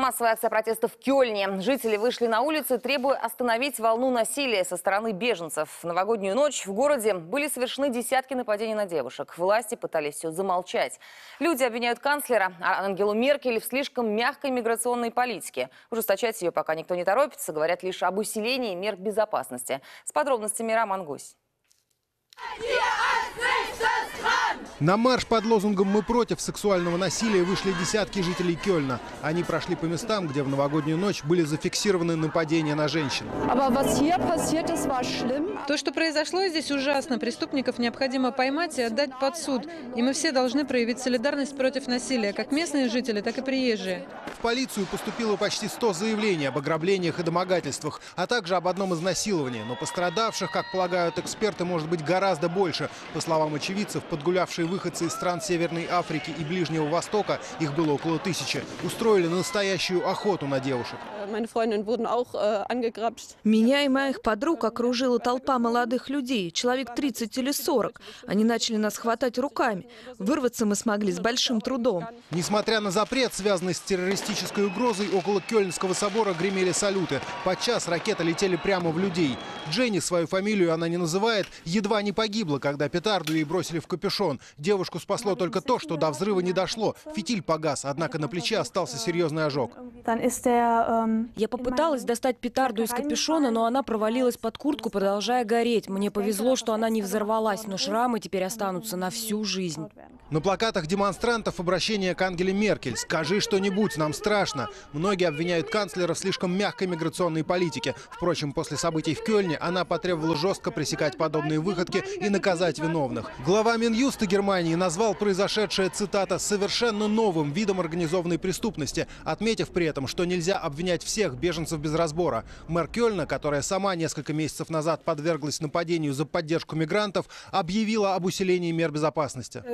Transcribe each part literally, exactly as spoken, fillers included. Массовая акция протеста в Кёльне. Жители вышли на улицы, требуя остановить волну насилия со стороны беженцев. В новогоднюю ночь в городе были совершены десятки нападений на девушек. Власти пытались все замолчать. Люди обвиняют канцлера Ангелу Меркель в слишком мягкой миграционной политике. Ужесточать ее пока никто не торопится, говорят лишь об усилении мер безопасности. С подробностями Роман Гусь. На марш под лозунгом «Мы против сексуального насилия» вышли десятки жителей Кёльна. Они прошли по местам, где в новогоднюю ночь были зафиксированы нападения на женщин. То, что произошло здесь, ужасно. Преступников необходимо поймать и отдать под суд. И мы все должны проявить солидарность против насилия, как местные жители, так и приезжие. В полицию поступило почти сто заявлений об ограблениях и домогательствах, а также об одном изнасиловании. Но пострадавших, как полагают эксперты, может быть гораздо больше. По словам очевидцев, подгулявшие выходцы из стран Северной Африки и Ближнего Востока, их было около тысячи, устроили настоящую охоту на девушек. Меня и моих подруг окружила толпа молодых людей, человек тридцать или сорок. Они начали нас хватать руками. Вырваться мы смогли с большим трудом. Несмотря на запрет, связанный с террористической угрозой, около Кёльнского собора гремели салюты. Подчас ракеты летели прямо в людей. Дженни, свою фамилию она не называет, едва не погибла, когда петарду ей бросили в капюшон. Девушку спасло только то, что до взрыва не дошло. Фитиль погас, однако на плече остался серьезный ожог. Я попыталась достать петарду из капюшона, но она провалилась под куртку, продолжая гореть. Мне повезло, что она не взорвалась, но шрамы теперь останутся на всю жизнь. На плакатах демонстрантов обращение к Ангеле Меркель. «Скажи что-нибудь, нам страшно». Многие обвиняют канцлера в слишком мягкой миграционной политике. Впрочем, после событий в Кёльне она потребовала жестко пресекать подобные выходки и наказать виновных. Глава Минюста Германии назвал произошедшее, цитата, «совершенно новым видом организованной преступности», отметив при этом, что нельзя обвинять всех беженцев без разбора. Мэр Кёльна, которая сама несколько месяцев назад подверглась нападению за поддержку мигрантов, объявила об усилении мер безопасности.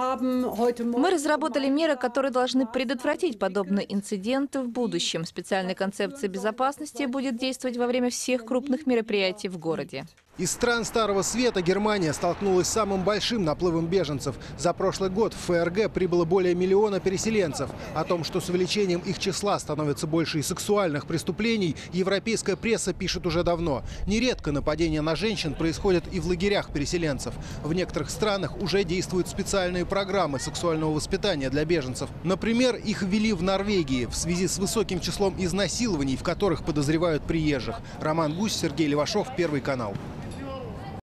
Мы разработали меры, которые должны предотвратить подобные инциденты в будущем. Специальная концепция безопасности будет действовать во время всех крупных мероприятий в городе. Из стран Старого Света Германия столкнулась с самым большим наплывом беженцев. За прошлый год в ФРГ прибыло более миллиона переселенцев. О том, что с увеличением их числа становится больше и сексуальных преступлений, европейская пресса пишет уже давно. Нередко нападения на женщин происходят и в лагерях переселенцев. В некоторых странах уже действуют специальные программы сексуального воспитания для беженцев. Например, их ввели в Норвегии в связи с высоким числом изнасилований, в которых подозревают приезжих. Роман Гусь, Сергей Левашов, Первый канал.